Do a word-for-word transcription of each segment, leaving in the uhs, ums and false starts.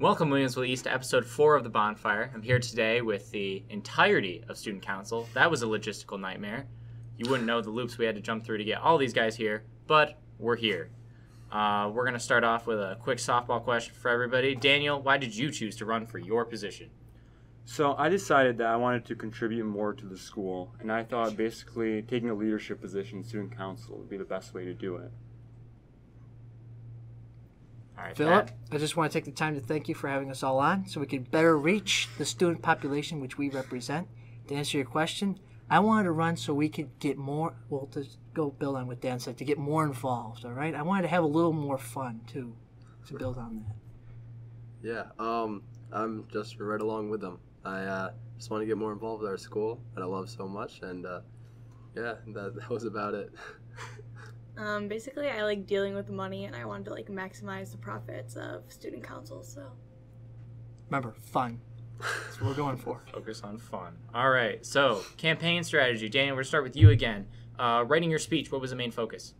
Welcome, Williamsville East, to episode four of The Bonfire. I'm here today with the entirety of Student Council. That was a logistical nightmare. You wouldn't know the loops we had to jump through to get all these guys here, but we're here. Uh, we're going to start off with a quick softball question for everybody. Daniel, why did you choose to run for your position? So I decided that I wanted to contribute more to the school, and I thought basically taking a leadership position in Student Council would be the best way to do it. All right, Philip, Pat. I just want to take the time to thank you for having us all on so we can better reach the student population which we represent. To answer your question, I wanted to run so we could get more, well, to go build on what Dan said, to get more involved, all right? I wanted to have a little more fun, too, to build on that. Yeah, um, I'm just right along with them. I uh, just want to get more involved with our school that I love so much, and uh, yeah, that, that was about it. Um, basically, I like dealing with money, and I wanted to like maximize the profits of student council. So, remember, fun. That's what we're going for. Focus on fun. All right. So, campaign strategy. Daniel, we're gonna start with you again. Uh, writing your speech. What was the main focus?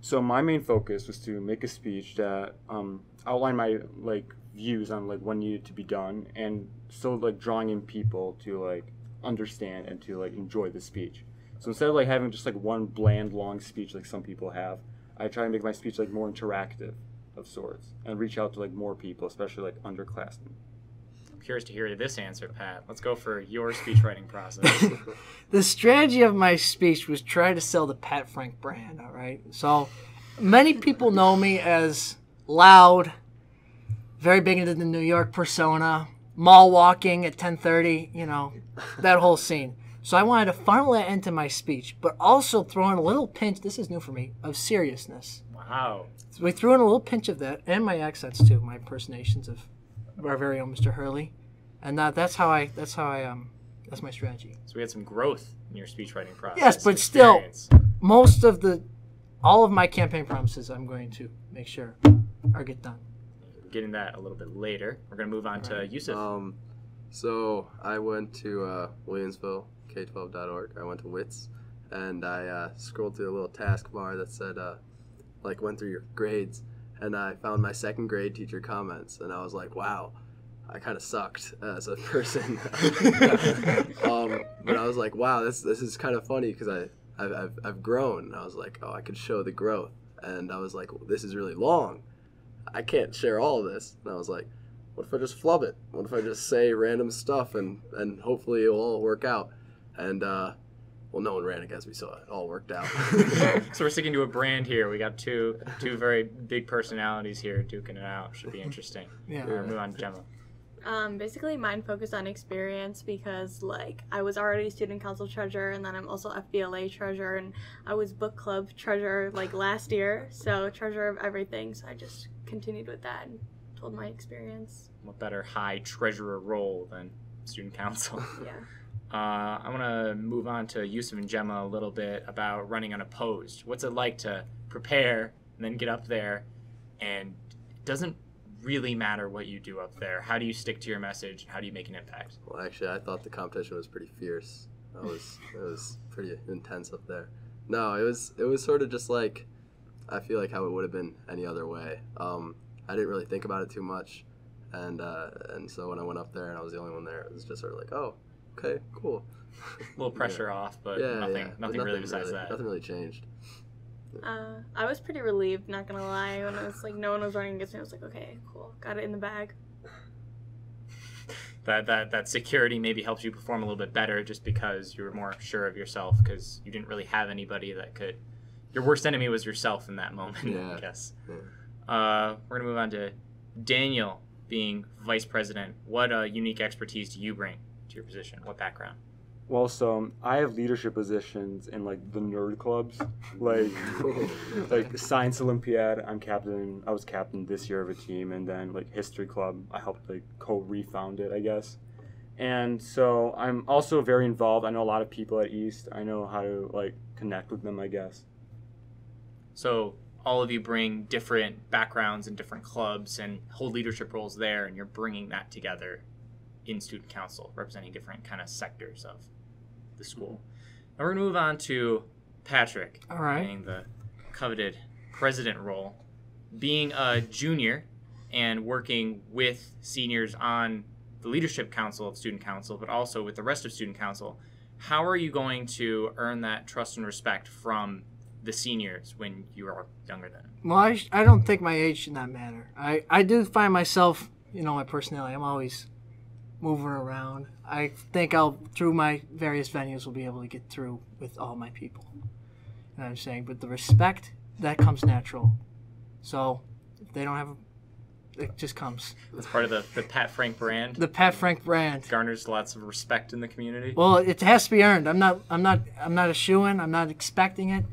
So my main focus was to make a speech that um, outlined my like views on like what needed to be done, and so like drawing in people to like understand and to like enjoy the speech. So instead of like having just like one bland long speech like some people have, I try to make my speech like more interactive of sorts and reach out to like more people, especially like underclassmen. I'm curious to hear this answer, Pat. Let's go for your speech writing process. The strategy of my speech was try to sell the Pat Frank brand, all right? So many people know me as loud, very big into the New York persona, mall walking at ten thirty, you know, that whole scene. So I wanted to funnel that into my speech, but also throw in a little pinch, this is new for me, of seriousness. Wow. So we threw in a little pinch of that, and my accents too, my impersonations of our very own Mister Hurley. And that, that's how I, that's how I, um, that's my strategy. So we had some growth in your speech writing process. Yes, but experience. Still, most of the, all of my campaign promises I'm going to make sure are get done. We're getting that a little bit later. We're going to move on all to right. Yusuf. Um, so I went to uh, Williamsville. K twelve dot org. I went to WITS, and I uh, scrolled through a little task bar that said, uh, like, went through your grades, and I found my second grade teacher comments, and I was like, wow, I kind of sucked as a person. um, but I was like, wow, this this is kind of funny because I I've, I've I've grown. And I was like, oh, I could show the growth, and I was like, well, this is really long. I can't share all of this, and I was like, what if I just flub it? What if I just say random stuff and and hopefully it'll all work out? And, uh, well, no one ran against me, so it all worked out. So we're sticking to a brand here. We got two two very big personalities here duking it out. Should be interesting. Yeah. We're going to move on to Gemma. Um, basically, mine focused on experience because, like, I was already student council treasurer, and then I'm also F B L A treasurer, and I was book club treasurer, like, last year. So treasurer of everything. So I just continued with that and told my experience. What better high treasurer role than student council? Yeah. Uh, I want to move on to Yusuf and Gemma a little bit about running unopposed. What's it like to prepare and then get up there, and it doesn't really matter what you do up there? How do you stick to your message? How do you make an impact? Well, actually, I thought the competition was pretty fierce. It was it was pretty intense up there. No, it was it was sort of just like I feel like how it would have been any other way. Um, I didn't really think about it too much, and uh, and so when I went up there and I was the only one there, it was just sort of like, oh. Okay, cool. A little pressure yeah. off, but yeah, nothing, yeah. nothing, nothing really besides really, that. Nothing really changed. Uh, I was pretty relieved, not gonna lie. When I was like, no one was running against me. I was like, okay, cool, got it in the bag. That that that security maybe helps you perform a little bit better, just because you were more sure of yourself, because you didn't really have anybody that could. Your worst enemy was yourself in that moment, yeah. I guess. Yeah. Uh, we're gonna move on to Daniel being vice president. What uh, unique expertise do you bring to your position? What background? Well, so um, I have leadership positions in like the nerd clubs, like like Science Olympiad. I'm captain. I was captain this year of a team, and then like History Club. I helped like co-refound it, I guess. And so I'm also very involved. I know a lot of people at East. I know how to like connect with them, I guess. So all of you bring different backgrounds and different clubs and hold leadership roles there, and you're bringing that together in student council, representing different kind of sectors of the school. Now we're going to move on to Patrick, all right, playing the coveted president role. Being a junior, and working with seniors on the leadership council of student council, but also with the rest of student council, how are you going to earn that trust and respect from the seniors when you are younger than them? Well, I, I don't think my age should not matter. I, I do find myself, you know, my personality, I'm always moving around. I think I'll, through my various venues, will be able to get through with all my people. You know what I'm saying? But the respect, that comes natural. So if they don't have, it just comes. That's part of the, the Pat Frank brand. The Pat Frank brand garners lots of respect in the community. Well, it has to be earned. I'm not, I'm not, I'm not a shoo-in. I'm not expecting it.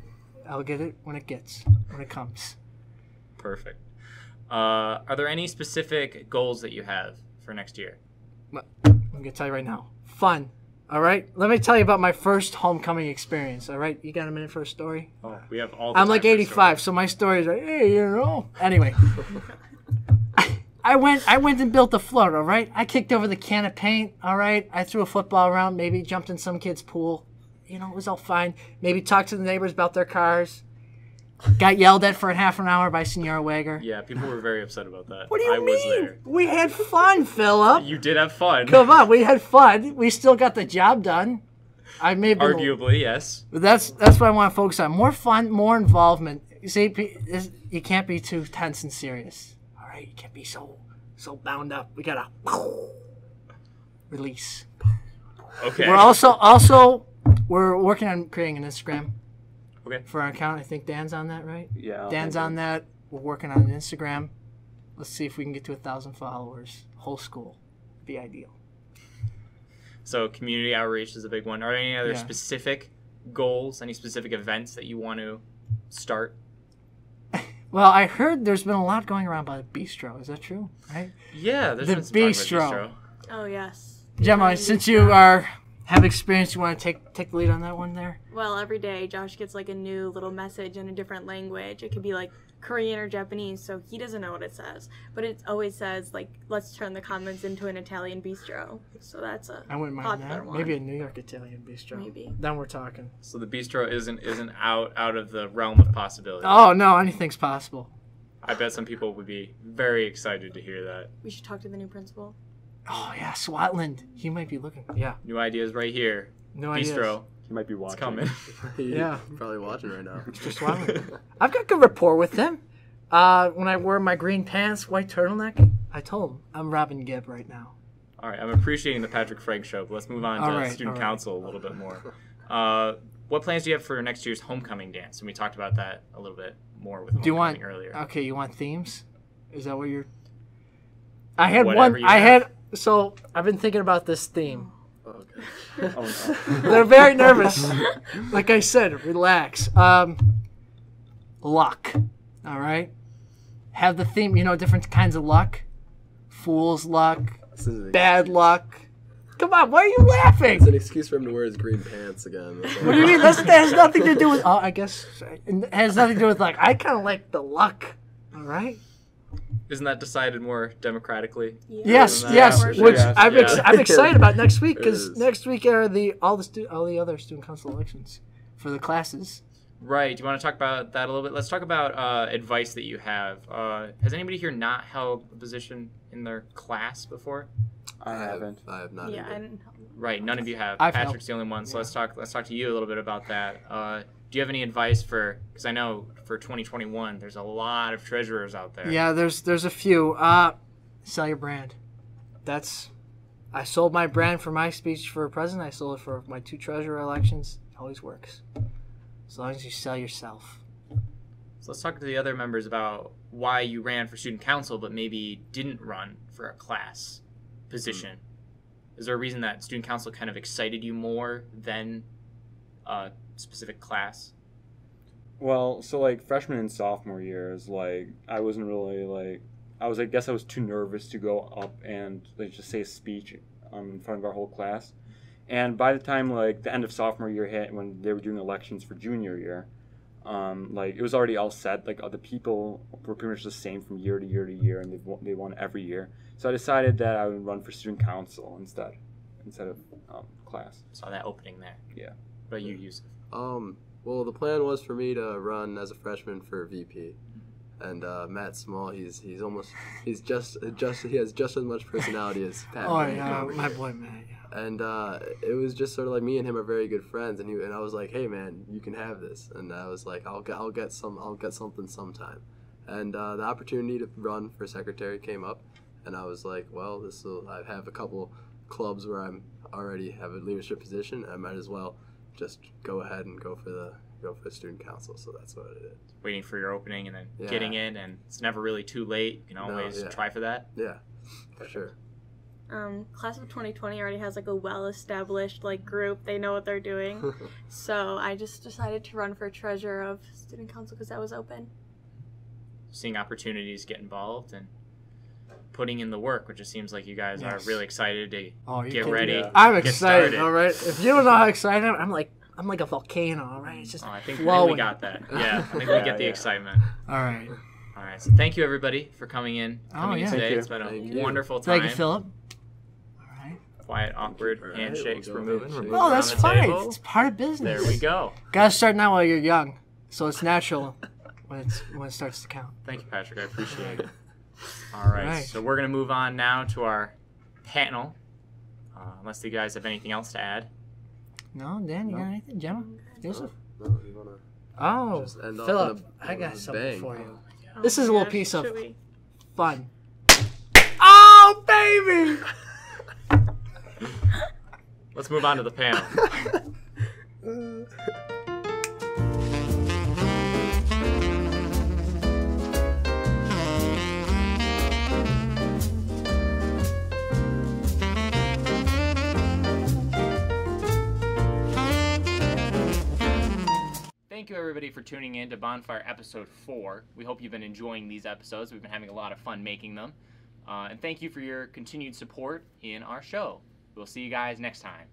I'll get it when it gets, when it comes. Perfect. Uh, are there any specific goals that you have for next year? Well, I'm going to tell you right now. Fun. All right? Let me tell you about my first homecoming experience. All right? You got a minute for a story? Oh, we have all the I'm like eighty-five, so my story is like, hey, you know. Anyway. I, I went I went and built a float, all right? I kicked over the can of paint, all right? I threw a football around, maybe jumped in some kid's pool. You know, it was all fine. Maybe talked to the neighbors about their cars. Got yelled at for a half an hour by Senora Wager. Yeah, people were very upset about that. What do you I mean? Was there. We had fun, Philip. You did have fun. Come on, we had fun. We still got the job done. I may be arguably, a... yes. But that's that's what I want to focus on. More fun, more involvement. You see, you can't be too tense and serious. All right, you can't be so so bound up. We gotta release. Okay. We're also also we're working on creating an Instagram. Okay. For our account, I think Dan's on that, right? Yeah. I'll Dan's on that. We're working on Instagram. Let's see if we can get to a thousand followers. Whole school. Be ideal. So community outreach is a big one. Are there any other yeah. specific goals, any specific events that you want to start? Well, I heard there's been a lot going around by the bistro. Is that true? Right? Yeah, there's the been some bistro. bistro. Oh, yes. Gemma, yeah, since you are... Have experience, you want to take take the lead on that one there? Well, every day Josh gets like a new little message in a different language. It could be like Korean or Japanese, so he doesn't know what it says. But it always says like, let's turn the comments into an Italian bistro. So that's a I wouldn't mind that. One. Maybe a New York Italian bistro. Maybe. Then we're talking. So the bistro isn't isn't out out of the realm of possibility. Oh no, anything's possible. I bet some people would be very excited to hear that. We should talk to the new principal. Oh, yeah, Swatland. He might be looking. Yeah. New ideas right here. No ideas. Bistro. He might be watching. It's coming. Yeah. Probably watching right now. Just Swatland. I've got good rapport with him. Uh, when I wore my green pants, white turtleneck, I told him I'm Robin Gibb right now. All right. I'm appreciating the Patrick Frank show, but let's move on all to right, student right. council a little bit more. Uh, what plans do you have for next year's homecoming dance? And we talked about that a little bit more with homecoming want, earlier. Okay, you want themes? Is that what you're... I had Whatever one. I have. had... So, I've been thinking about this theme. Oh, okay. Oh, no. They're very nervous. Like I said, relax. Um, luck. All right? Have the theme, you know, different kinds of luck. Fool's luck. Bad luck. Come on, why are you laughing? It's an excuse for him to wear his green pants again. What do you mean? That's, that has nothing to do with... Oh, I guess... It has nothing to do with luck. I kind of like the luck. All right? Isn't that decided more democratically? Yeah. Yes, yes, yeah. which yeah. I'm, ex I'm excited about next week because next week are the all the stu all the other student council elections for the classes. Right. Do you want to talk about that a little bit? Let's talk about uh, advice that you have. Uh, has anybody here not held a position in their class before? I haven't. I have not. Yeah, I didn't help. Right. None of you have. I've Patrick's helped. the only one. So yeah. let's talk. Let's talk to you a little bit about that. Uh, Do you have any advice for, because I know for twenty twenty-one, there's a lot of treasurers out there. Yeah, there's there's a few. Uh, sell your brand. That's, I sold my brand for my speech for president. I sold it for my two treasurer elections. It always works. As long as you sell yourself. So let's talk to the other members about why you ran for student council, but maybe didn't run for a class position. Mm-hmm. Is there a reason that student council kind of excited you more than uh specific class? Well, so like freshman and sophomore years, like I wasn't really like I was I guess I was too nervous to go up and like just say a speech um, in front of our whole class. And by the time like the end of sophomore year hit, when they were doing elections for junior year, um, like it was already all set. Like the people were pretty much the same from year to year to year, and they won, they won every year. So I decided that I would run for student council instead, instead of um, class. Saw that opening there. Yeah. But you, Yusuf. Um, well, the plan was for me to run as a freshman for V P. And uh, Matt Small, he's he's almost he's just just he has just as much personality as Pat. Oh yeah, my boy Matt. Yeah. And uh, it was just sort of like me and him are very good friends, and he, and I was like, hey man, you can have this, and I was like, I'll get I'll get some I'll get something sometime, and uh, the opportunity to run for secretary came up, and I was like, well, this will I have a couple clubs where I'm already have a leadership position, I might as well just go ahead and go for the. go for the student council, so that's what it is. Waiting for your opening and then yeah. getting in, and it's never really too late. You can always no, yeah. try for that. Yeah, for sure. Um, class of twenty twenty already has like a well-established like group. They know what they're doing. So I just decided to run for treasurer of student council because that was open. Seeing opportunities, get involved, and putting in the work, which it seems like you guys yes. are really excited to oh, get kidding. ready. Yeah. I'm excited. All right, if you don't know how excited I am, I'm like. I'm like a volcano, all right? It's just oh, I think flowing. We got that. Yeah, I think yeah, we get the yeah. excitement. All right. All right, so thank you, everybody, for coming in, coming oh, yeah. in today. It's been a thank wonderful you. time. Thank you, Philip. All right. Quiet, awkward right, handshakes. We'll we're moving. We're moving oh, that's fine. Table. It's part of business. There we go. Got to start now while you're young, so it's natural when, it's, when it starts to count. Thank you, Patrick. I appreciate it. All right, all right. So we're going to move on now to our panel, uh, unless you guys have anything else to add. No, Dan, you no. got anything? Gemma? Yusuf? No, no, you wanna oh, Philip, I got something bang. for you. Oh, this is a little gosh, piece of we... fun. Oh, baby! Let's move on to the panel. Thank you, everybody, for tuning in to Bonfire Episode four. We hope you've been enjoying these episodes. We've been having a lot of fun making them. Uh, and thank you for your continued support in our show. We'll see you guys next time.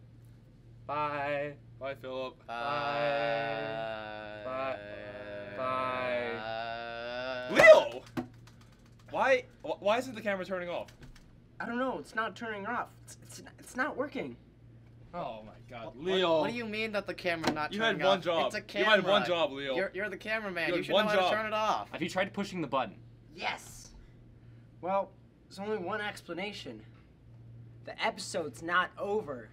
Bye. Bye, Philip. Bye. Bye. Bye. Bye. Leo! Why, why isn't the camera turning off? I don't know. It's not turning off. It's, it's, it's not working. Oh my God, Leo! What, what do you mean that the camera's not turning off? You had one off? job. It's a camera. You had one job, Leo. You're, you're the cameraman. You, you should know how job. to turn it off. Have you tried pushing the button? Yes. Well, there's only one explanation. The episode's not over.